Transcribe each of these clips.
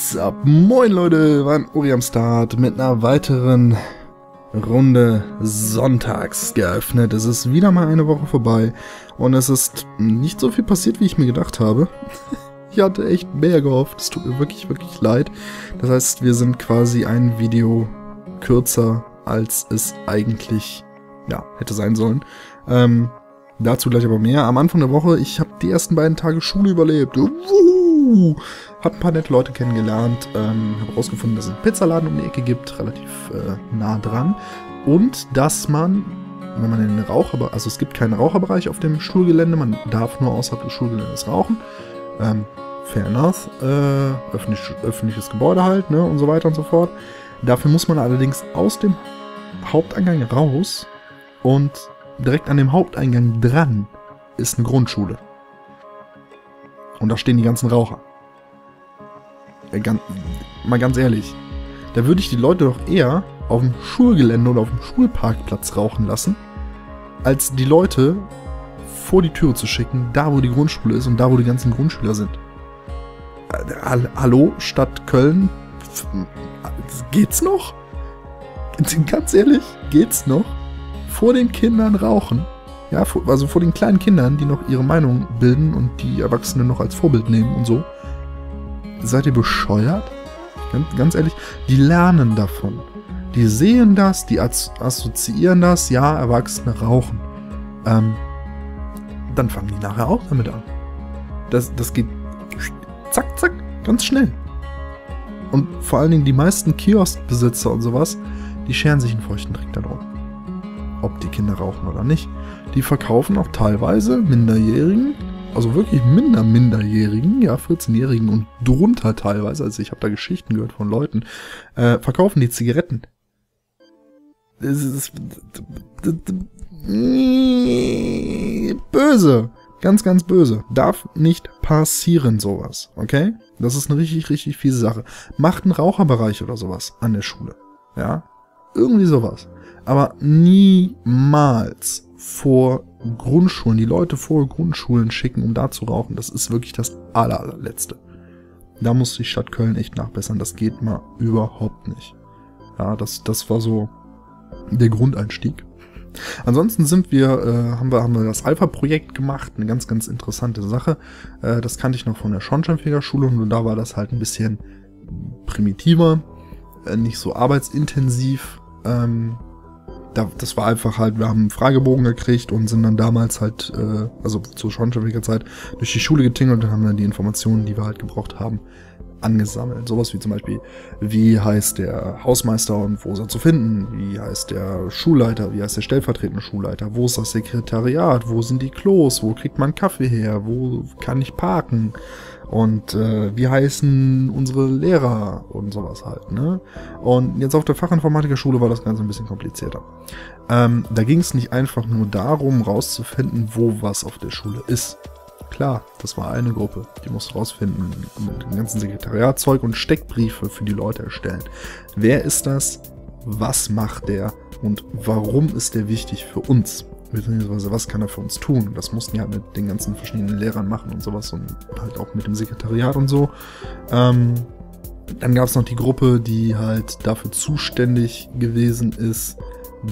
What's up? Moin Leute, war Uri am Start mit einer weiteren Runde sonntags geöffnet. Es ist wieder mal eine Woche vorbei und es ist nicht so viel passiert, wie ich mir gedacht habe. Ich hatte echt mehr gehofft, es tut mir wirklich, wirklich leid. Das heißt, wir sind quasi ein Video kürzer, als es eigentlich, ja, hätte sein sollen. Dazu gleich aber mehr. Am Anfang der Woche, ich habe die ersten beiden Tage Schule überlebt. Wuhu! Hab ein paar nette Leute kennengelernt. Hab rausgefunden, dass es einen Pizzaladen um die Ecke gibt. Relativ nah dran. Und dass man, wenn man in den Raucherbereich... Also es gibt keinen Raucherbereich auf dem Schulgelände. Man darf nur außerhalb des Schulgeländes rauchen. Fair enough. Öffentliches Gebäude halt, ne? Und so weiter und so fort. Dafür muss man allerdings aus dem Haupteingang raus und... Direkt an dem Haupteingang dran ist eine Grundschule. Und da stehen die ganzen Raucher. Mal ganz ehrlich, da würde ich die Leute doch eher auf dem Schulgelände oder auf dem Schulparkplatz rauchen lassen, als die Leute vor die Tür zu schicken, da wo die Grundschule ist und da wo die ganzen Grundschüler sind. Hallo, Stadt Köln? Geht's noch? Ganz ehrlich, geht's noch? Vor den Kindern rauchen, ja, also vor den kleinen Kindern, die noch ihre Meinung bilden und die Erwachsenen noch als Vorbild nehmen und so. Seid ihr bescheuert? Ganz ehrlich, die lernen davon. Die sehen das, die assoziieren das, ja, Erwachsene rauchen. Dann fangen die nachher auch damit an. Das geht zack, zack, ganz schnell. Und vor allen Dingen die meisten Kioskbesitzer und sowas, die scheren sich einen feuchten Dreck darum, ob die Kinder rauchen oder nicht. Die verkaufen auch teilweise Minderjährigen, also wirklich Minderjährigen, ja, 14-Jährigen und drunter teilweise, also ich habe da Geschichten gehört von Leuten, verkaufen die Zigaretten. Böse. Ganz, ganz böse. Darf nicht passieren sowas, okay? Das ist eine richtig, richtig fiese Sache. Macht einen Raucherbereich oder sowas an der Schule, ja? Irgendwie sowas. Aber niemals vor Grundschulen, die Leute vor Grundschulen schicken, um da zu rauchen. Das ist wirklich das allerletzte. Da muss die Stadt Köln echt nachbessern. Das geht mal überhaupt nicht. Ja, das war so der Grundeinstieg. Ansonsten haben wir das Alpha-Projekt gemacht. Eine ganz, ganz interessante Sache. Das kannte ich noch von der Schornsteinfegerschule und da war das halt ein bisschen primitiver, nicht so arbeitsintensiv. Das war einfach halt, wir haben einen Fragebogen gekriegt und sind dann damals halt, also zur Schornsteinfeger Zeit, durch die Schule getingelt und haben dann die Informationen, die wir halt gebraucht haben, angesammelt. Sowas wie zum Beispiel, wie heißt der Hausmeister und wo ist er zu finden? Wie heißt der Schulleiter? Wie heißt der stellvertretende Schulleiter? Wo ist das Sekretariat? Wo sind die Klos? Wo kriegt man Kaffee her? Wo kann ich parken? Und wie heißen unsere Lehrer und sowas halt, ne? Und jetzt auf der Fachinformatikerschule war das Ganze ein bisschen komplizierter. Da ging es nicht einfach nur darum, rauszufinden, wo was auf der Schule ist. Klar, das war eine Gruppe, die musste rausfinden, mit dem ganzen Sekretariatzeug und Steckbriefe für die Leute erstellen. Wer ist das? Was macht der? Und warum ist der wichtig für uns? Beziehungsweise, was kann er für uns tun? Das mussten ja mit den ganzen verschiedenen Lehrern machen und sowas und halt auch mit dem Sekretariat und so. Dann gab es noch die Gruppe, die halt dafür zuständig gewesen ist,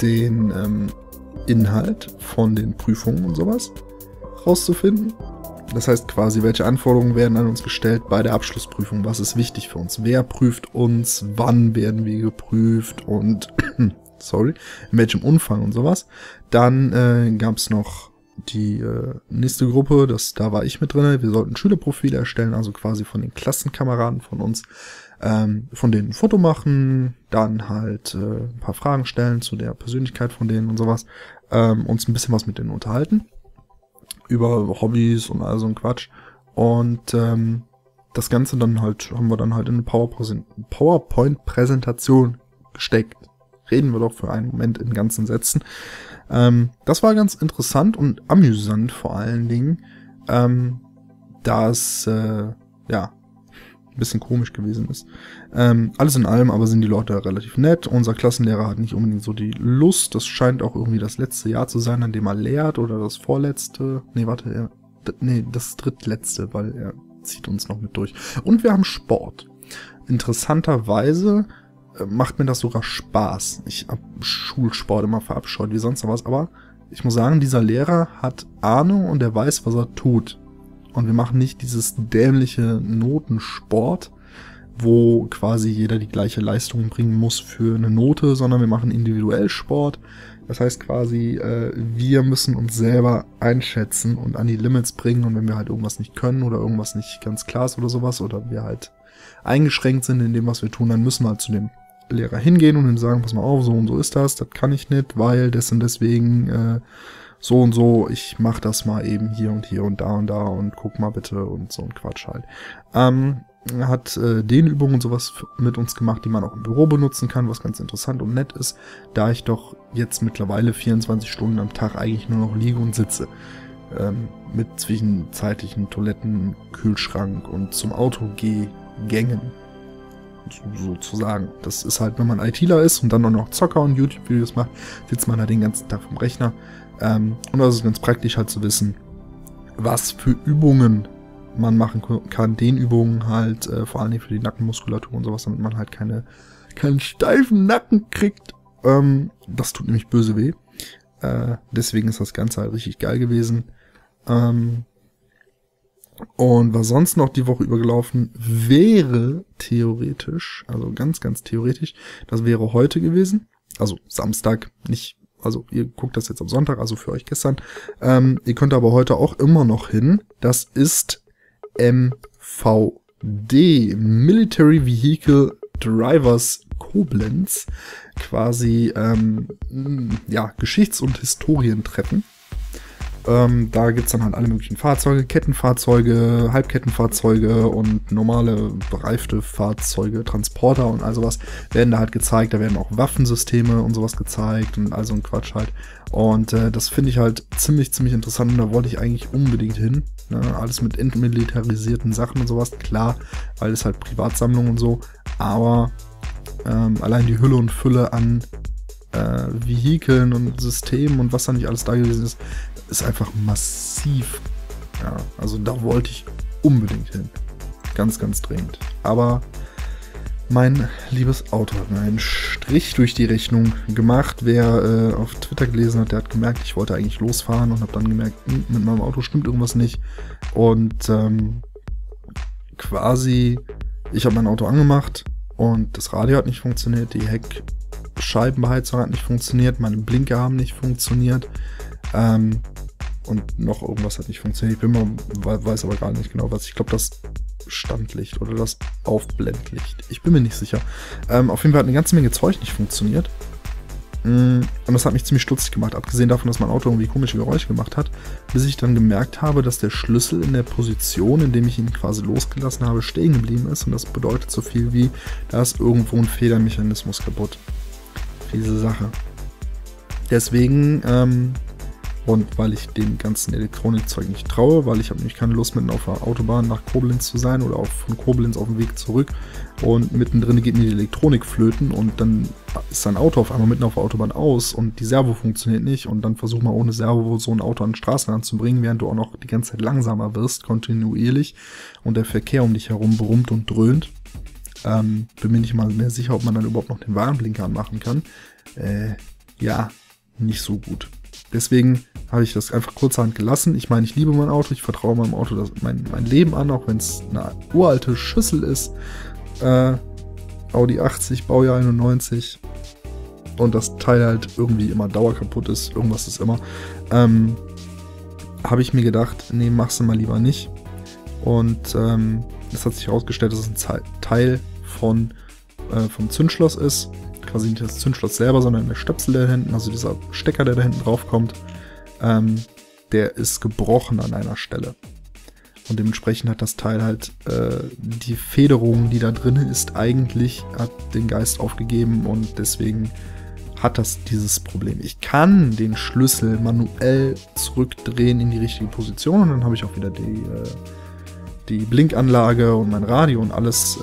den Inhalt von den Prüfungen und sowas rauszufinden. Das heißt quasi, welche Anforderungen werden an uns gestellt bei der Abschlussprüfung? Was ist wichtig für uns? Wer prüft uns? Wann werden wir geprüft? Und... sorry, in welchem Umfang und sowas. Dann gab es noch die nächste Gruppe, da war ich mit drin. Wir sollten Schülerprofile erstellen, also quasi von den Klassenkameraden von uns, von denen ein Foto machen, dann halt ein paar Fragen stellen zu der Persönlichkeit von denen und sowas, uns ein bisschen was mit denen unterhalten, über Hobbys und all so ein Quatsch. Und das Ganze dann halt, haben wir dann halt in eine PowerPoint-Präsentation gesteckt. Reden wir doch für einen Moment in ganzen Sätzen. Das war ganz interessant und amüsant vor allen Dingen, da es ja, ein bisschen komisch gewesen ist. Alles in allem aber sind die Leute relativ nett. Unser Klassenlehrer hat nicht unbedingt so die Lust. Das scheint auch irgendwie das letzte Jahr zu sein, an dem er lehrt oder das vorletzte. Nee, warte, das drittletzte, weil er zieht uns noch mit durch. Und wir haben Sport. Interessanterweise macht mir das sogar Spaß. Ich habe Schulsport immer verabscheut, wie sonst was, aber ich muss sagen, dieser Lehrer hat Ahnung und er weiß, was er tut. Und wir machen nicht dieses dämliche Notensport, wo quasi jeder die gleiche Leistung bringen muss für eine Note, sondern wir machen individuell Sport. Das heißt quasi, wir müssen uns selber einschätzen und an die Limits bringen. Und wenn wir halt irgendwas nicht können oder irgendwas nicht ganz klar ist oder sowas, oder wir halt eingeschränkt sind in dem, was wir tun, dann müssen wir halt zu dem Lehrer hingehen und ihm sagen, pass mal auf, so und so ist das kann ich nicht, weil deswegen so und so, ich mach das mal eben hier und da und guck mal bitte und so ein Quatsch halt. Hat Dehnübungen und sowas mit uns gemacht, die man auch im Büro benutzen kann, was ganz interessant und nett ist, da ich doch jetzt mittlerweile 24 Stunden am Tag eigentlich nur noch liege und sitze. Mit zwischenzeitlichen Toiletten, Kühlschrank und zum Auto Gängen. Sozusagen. Das ist halt, wenn man ITler ist und dann noch Zocker und YouTube-Videos macht, sitzt man da den ganzen Tag vom Rechner. Und das ist ganz praktisch halt zu wissen, was für Übungen man machen kann. Den Übungen halt, vor allem für die Nackenmuskulatur und sowas, damit man halt keinen steifen Nacken kriegt. Das tut nämlich böse weh. Deswegen ist das Ganze halt richtig geil gewesen. Und was sonst noch die Woche übergelaufen wäre, theoretisch, also ganz, ganz theoretisch, das wäre heute gewesen, also Samstag, nicht, also ihr guckt das jetzt am Sonntag, also für euch gestern, ihr könnt aber heute auch immer noch hin, das ist MVD, Military Vehicle Drivers Koblenz, quasi, ja, Geschichts- und Historientreffen. Da gibt's dann halt alle möglichen Fahrzeuge, Kettenfahrzeuge, Halbkettenfahrzeuge und normale bereifte Fahrzeuge, Transporter und all sowas werden da halt gezeigt. Da werden auch Waffensysteme und sowas gezeigt und all so ein Quatsch halt. Und das finde ich halt ziemlich, ziemlich interessant und da wollte ich eigentlich unbedingt hin. Ne? Alles mit entmilitarisierten Sachen und sowas, klar, weil es halt Privatsammlung und so. Aber allein die Hülle und Fülle an Vehikeln und Systemen und was da nicht alles da gewesen ist, ist einfach massiv. Ja, also da wollte ich unbedingt hin. Ganz, ganz dringend. Aber mein liebes Auto hat mir einen Strich durch die Rechnung gemacht. Wer auf Twitter gelesen hat, der hat gemerkt, ich wollte eigentlich losfahren und habe dann gemerkt, mit meinem Auto stimmt irgendwas nicht. Und quasi, ich habe mein Auto angemacht und das Radio hat nicht funktioniert, die Heckscheibenbeheizung hat nicht funktioniert, meine Blinker haben nicht funktioniert und noch irgendwas hat nicht funktioniert. Ich bin mal, weiß aber gar nicht genau was. Ich glaube, das Standlicht oder das Aufblendlicht. Ich bin mir nicht sicher. Auf jeden Fall hat eine ganze Menge Zeug nicht funktioniert. Und das hat mich ziemlich stutzig gemacht, abgesehen davon, dass mein Auto irgendwie komische Geräusche gemacht hat, bis ich dann gemerkt habe, dass der Schlüssel in der Position, in dem ich ihn quasi losgelassen habe, stehen geblieben ist. Und das bedeutet so viel wie, da ist irgendwo ein Federmechanismus kaputt. Diese Sache. Deswegen, und weil ich dem ganzen Elektronikzeug nicht traue, weil ich habe nämlich keine Lust, mitten auf der Autobahn nach Koblenz zu sein oder von Koblenz auf dem Weg zurück und mittendrin geht mir die Elektronik flöten und dann ist ein Auto auf einmal mitten auf der Autobahn aus und die Servo funktioniert nicht und dann versuch mal ohne Servo so ein Auto an den Straßenrand zu bringen, während du auch noch die ganze Zeit langsamer wirst, kontinuierlich und der Verkehr um dich herum brummt und dröhnt. Bin mir nicht mal mehr sicher, ob man dann überhaupt noch den Warnblinker anmachen kann. Ja, nicht so gut. Deswegen habe ich das einfach kurzerhand gelassen. Ich meine, ich liebe mein Auto, ich vertraue meinem Auto mein Leben an, auch wenn es eine uralte Schüssel ist. Audi 80, Baujahr 91. Und das Teil halt irgendwie immer dauerkaputt ist, irgendwas ist immer. Habe ich mir gedacht, nee, machst du mal lieber nicht. Und es hat sich herausgestellt, dass es ein Teil vom Zündschloss ist. Quasi nicht das Zündschloss selber, sondern der Stöpsel da hinten, also dieser Stecker, der da hinten drauf kommt, der ist gebrochen an einer Stelle. Und dementsprechend hat das Teil halt die Federung, die da drin ist, eigentlich hat den Geist aufgegeben und deswegen hat das dieses Problem. Ich kann den Schlüssel manuell zurückdrehen in die richtige Position und dann habe ich auch wieder die Blinkanlage und mein Radio und alles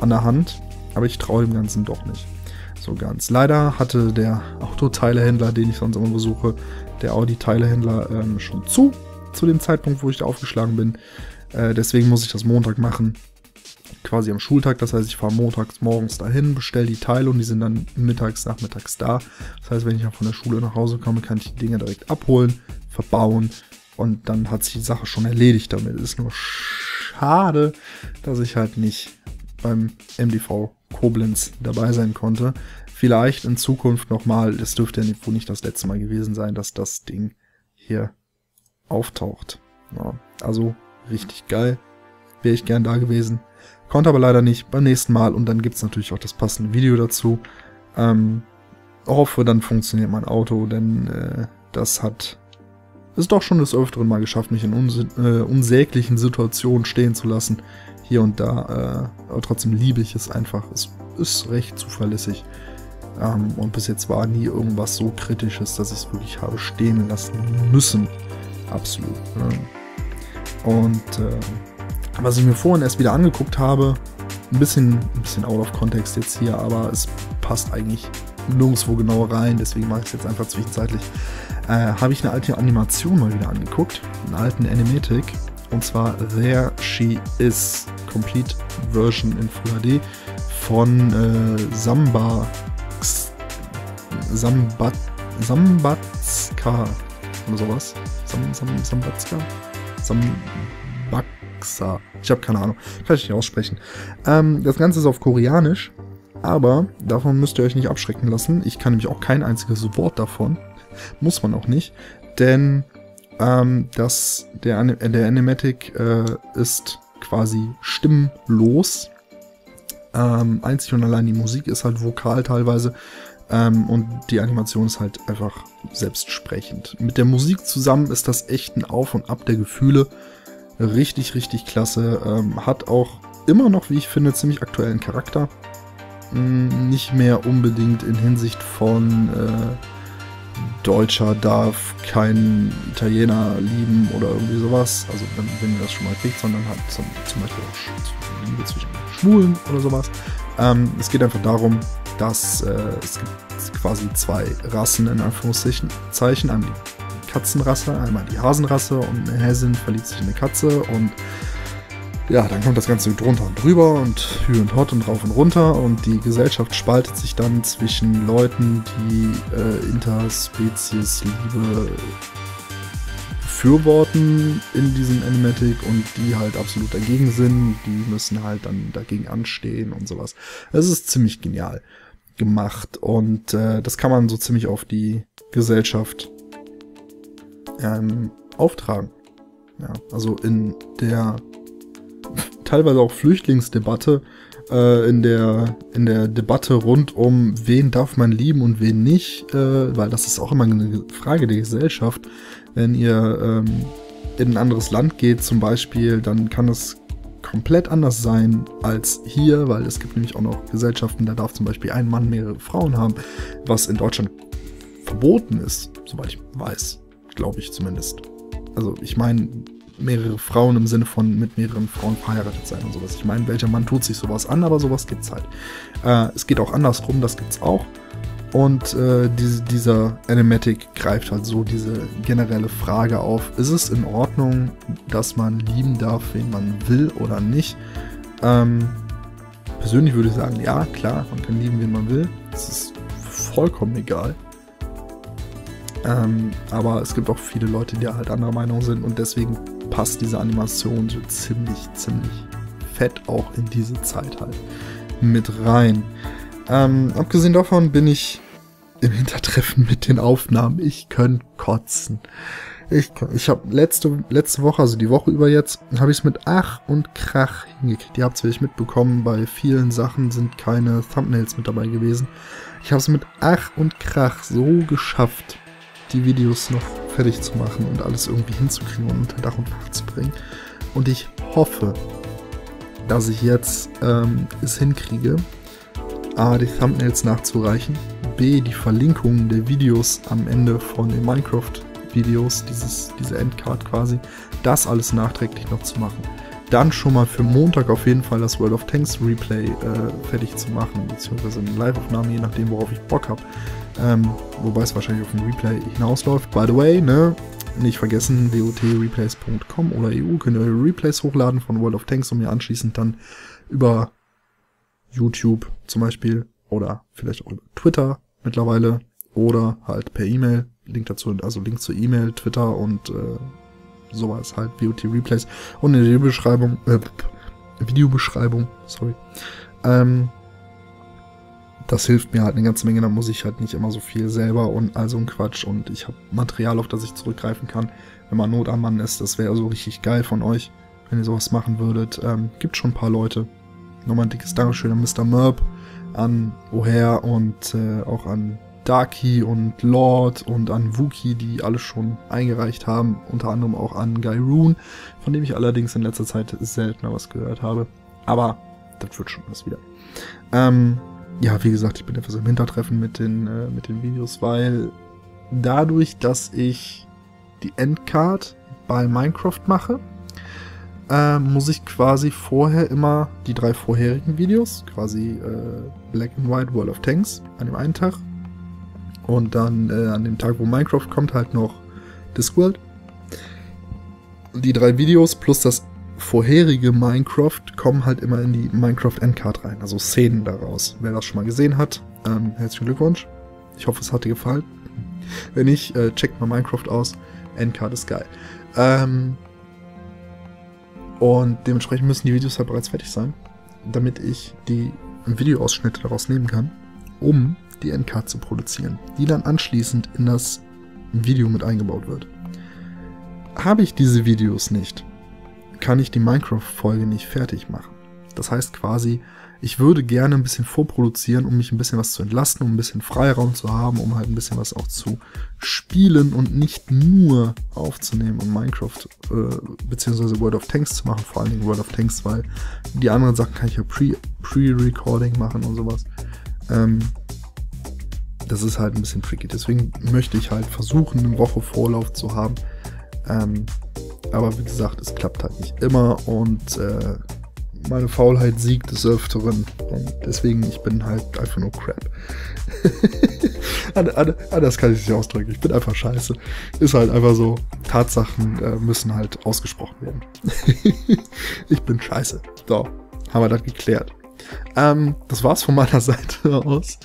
an der Hand. Aber ich traue dem Ganzen doch nicht so ganz. Leider hatte der Autoteilehändler, den ich sonst immer besuche, der Audi-Teilehändler schon zu dem Zeitpunkt, wo ich da aufgeschlagen bin. Deswegen muss ich das Montag machen. quasi am Schultag. Das heißt, ich fahre montags morgens dahin, bestelle die Teile und die sind dann mittags, nachmittags da. Das heißt, wenn ich dann von der Schule nach Hause komme, kann ich die Dinge direkt abholen, verbauen und dann hat sich die Sache schon erledigt damit. Ist nur schade, dass ich halt nicht beim MDV Koblenz dabei sein konnte. Vielleicht in Zukunft nochmal, es dürfte ja wohl nicht das letzte Mal gewesen sein, dass das Ding hier auftaucht. Ja, also richtig geil, wäre ich gern da gewesen. Konnte aber leider nicht, beim nächsten Mal. Und dann gibt es natürlich auch das passende Video dazu. Hoffe, dann funktioniert mein Auto, denn das hat es doch schon des Öfteren mal geschafft, mich in unsäglichen Situationen stehen zu lassen. Hier und da, aber trotzdem liebe ich es einfach. Es ist recht zuverlässig. Und bis jetzt war nie irgendwas so Kritisches, dass ich es wirklich habe stehen lassen müssen. Absolut. Und was ich mir vorhin erst wieder angeguckt habe, ein bisschen out of context jetzt hier, aber es passt eigentlich nirgendwo genau rein, deswegen mache ich es jetzt einfach zwischenzeitlich. Habe ich eine alte Animation mal wieder angeguckt, einen alten Animatic, und zwar There She Is, Complete Version in Full HD von Sambatska oder sowas. Sambatska. Ich habe keine Ahnung. Kann ich nicht aussprechen. Das Ganze ist auf Koreanisch, aber davon müsst ihr euch nicht abschrecken lassen. Ich kann nämlich auch kein einziges Wort davon. Muss man auch nicht, denn der Animatic ist quasi stimmlos. Einzig und allein die Musik ist halt vokal teilweise und die Animation ist halt einfach selbstsprechend. Mit der Musik zusammen ist das echt ein Auf und Ab der Gefühle. Richtig, richtig klasse. Hat auch immer noch, wie ich finde, ziemlich aktuellen Charakter. Nicht mehr unbedingt in Hinsicht von Deutscher darf keinen Italiener lieben oder irgendwie sowas, also wenn ihr das schon mal kriegt, sondern halt zum Beispiel auch Liebe zwischen Schwulen oder sowas. Es geht einfach darum, dass es gibt quasi zwei Rassen in Anführungszeichen, einmal die Katzenrasse, einmal die Hasenrasse und eine Häsin verliebt sich in eine Katze und ja, dann kommt das Ganze drunter und drüber und Hü und Hot und rauf und runter und die Gesellschaft spaltet sich dann zwischen Leuten, die Interspezies-Liebe befürworten in diesem Animatic und die halt absolut dagegen sind, die müssen halt dann dagegen anstehen und sowas. Es ist ziemlich genial gemacht und das kann man so ziemlich auf die Gesellschaft auftragen. Ja, also in der teilweise auch Flüchtlingsdebatte, in der Debatte rund um wen darf man lieben und wen nicht, weil das ist auch immer eine Frage der Gesellschaft. Wenn ihr in ein anderes Land geht zum Beispiel, dann kann es komplett anders sein als hier, weil es gibt nämlich auch noch Gesellschaften, da darf zum Beispiel ein Mann mehrere Frauen haben, was in Deutschland verboten ist, soweit ich weiß, glaube ich zumindest. Also ich meine, mehrere Frauen im Sinne von mit mehreren Frauen verheiratet sein und sowas. Ich meine, welcher Mann tut sich sowas an, aber sowas gibt's halt. Es geht auch andersrum, das gibt's auch. Und dieser Animatic greift halt so diese generelle Frage auf, ist es in Ordnung, dass man lieben darf, wen man will oder nicht? Persönlich würde ich sagen, ja, klar, man kann lieben, wen man will. Das ist vollkommen egal. Aber es gibt auch viele Leute, die halt anderer Meinung sind und deswegen passt diese Animation so ziemlich fett auch in diese Zeit halt mit rein. Abgesehen davon bin ich im Hintertreffen mit den Aufnahmen. Ich könnte kotzen. Ich habe letzte Woche, also die Woche über jetzt, habe ich es mit Ach und Krach hingekriegt. Ihr habt es vielleicht mitbekommen, bei vielen Sachen sind keine Thumbnails mit dabei gewesen. Ich habe es mit Ach und Krach so geschafft, die Videos noch fertig zu machen und alles irgendwie hinzukriegen und unter Dach und Fach zu bringen. Und ich hoffe, dass ich jetzt es hinkriege, A, die Thumbnails nachzureichen, B, die Verlinkungen der Videos am Ende von den Minecraft-Videos, diese Endcard quasi, das alles nachträglich noch zu machen. Dann schon mal für Montag auf jeden Fall das World of Tanks Replay fertig zu machen, beziehungsweise eine Live-Aufnahme, je nachdem, worauf ich Bock habe. Wobei es wahrscheinlich auf den Replay hinausläuft. By the way, ne, nicht vergessen, wotreplays.com oder EU könnt ihr eure Replays hochladen von World of Tanks und mir anschließend dann über YouTube zum Beispiel oder vielleicht auch über Twitter mittlerweile oder halt per E-Mail. Link dazu, also Link zu E-Mail, Twitter und sowas halt, VOT Replays. Und in der Videobeschreibung, sorry. Das hilft mir halt eine ganze Menge, da muss ich halt nicht immer so viel selber und all so ein Quatsch. Und ich habe Material, auf das ich zurückgreifen kann, wenn man Not am Mann ist. Das wäre so also richtig geil von euch, wenn ihr sowas machen würdet. Gibt schon ein paar Leute. Nochmal ein dickes Dankeschön an Mr. Murp, an O'Hare und auch an Darky und Lord und an Wookie, die alle schon eingereicht haben. Unter anderem auch an Guy Rune, von dem ich allerdings in letzter Zeit seltener was gehört habe. Aber das wird schon was wieder. Ja, wie gesagt, ich bin etwas im Hintertreffen mit den Videos, weil dadurch, dass ich die Endcard bei Minecraft mache, muss ich quasi vorher immer die 3 vorherigen Videos, quasi Black and White, World of Tanks, an dem einen Tag. Und dann an dem Tag, wo Minecraft kommt, halt noch Discworld. Die 3 Videos plus das vorherige Minecraft kommen halt immer in die Minecraft Endcard rein, also Szenen daraus. Wer das schon mal gesehen hat, herzlichen Glückwunsch. Ich hoffe, es hat dir gefallen. Wenn nicht, checkt mal Minecraft aus. Endcard ist geil. Und dementsprechend müssen die Videos halt bereits fertig sein, damit ich die Videoausschnitte daraus nehmen kann, um die Endcard zu produzieren, die dann anschließend in das Video mit eingebaut wird. Habe ich diese Videos nicht, kann ich die Minecraft-Folge nicht fertig machen. Das heißt quasi, ich würde gerne ein bisschen vorproduzieren, um mich ein bisschen was zu entlasten, um ein bisschen Freiraum zu haben, um halt ein bisschen was auch zu spielen und nicht nur aufzunehmen und Minecraft bzw. World of Tanks zu machen, vor allen Dingen World of Tanks, weil die anderen Sachen kann ich ja Pre-Recording machen und sowas. Das ist halt ein bisschen tricky. Deswegen möchte ich halt versuchen, eine Woche Vorlauf zu haben. Aber wie gesagt, es klappt halt nicht immer und meine Faulheit siegt des Öfteren und deswegen, ich bin halt einfach nur crap. Anders kann ich es nicht ausdrücken, ich bin einfach scheiße. Ist halt einfach so, Tatsachen müssen halt ausgesprochen werden. Ich bin scheiße. So, haben wir das geklärt. Das war's von meiner Seite aus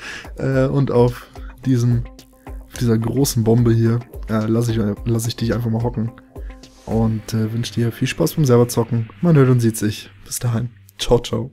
und auf dieser großen Bombe hier lass ich dich einfach mal hocken. Und wünsche dir viel Spaß beim selber zocken. Man hört und sieht sich. Bis dahin. Ciao, ciao.